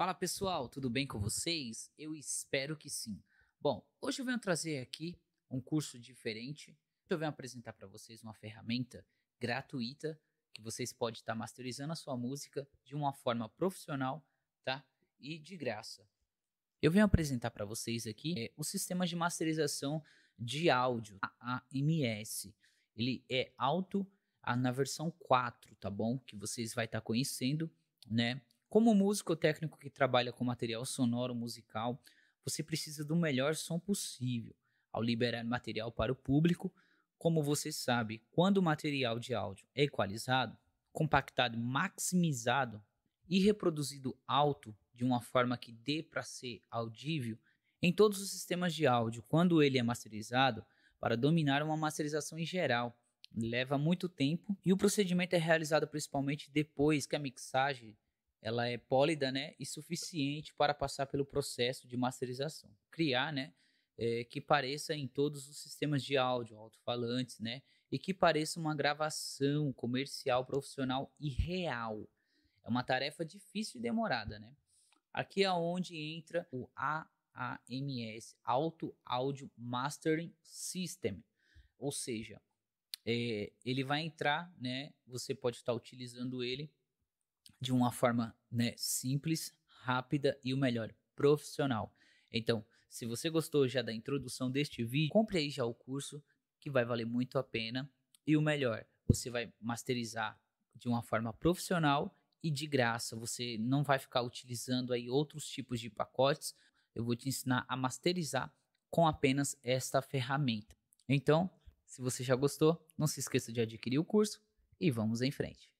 Fala pessoal, tudo bem com vocês? Eu espero que sim. Bom, hoje eu venho trazer aqui um curso diferente. Eu venho apresentar para vocês uma ferramenta gratuita que vocês podem estar masterizando a sua música de uma forma profissional, tá? E de graça. Eu venho apresentar para vocês aqui o sistema de masterização de áudio, AAMS. Ele é alto na versão 4, tá bom? Que vocês vão estar conhecendo, né? Como músico técnico que trabalha com material sonoro musical, você precisa do melhor som possível ao liberar material para o público. Como você sabe, quando o material de áudio é equalizado, compactado, maximizado e reproduzido alto de uma forma que dê para ser audível, em todos os sistemas de áudio, quando ele é masterizado, para dominar uma masterização em geral, leva muito tempo e o procedimento é realizado principalmente depois que a mixagem ela é pólida, né, e suficiente para passar pelo processo de masterização. Criar, né, que pareça em todos os sistemas de áudio, alto-falantes, né, e que pareça uma gravação comercial, profissional e real. É uma tarefa difícil e demorada, né? Aqui é onde entra o AAMS, Auto Audio Mastering System, ou seja, ele vai entrar, né? Você pode estar utilizando ele de uma forma, né, simples, rápida e o melhor, profissional. Então, se você gostou já da introdução deste vídeo, compre aí já o curso que vai valer muito a pena e o melhor, você vai masterizar de uma forma profissional e de graça, você não vai ficar utilizando aí outros tipos de pacotes. Eu vou te ensinar a masterizar com apenas esta ferramenta. Então, se você já gostou, não se esqueça de adquirir o curso e vamos em frente.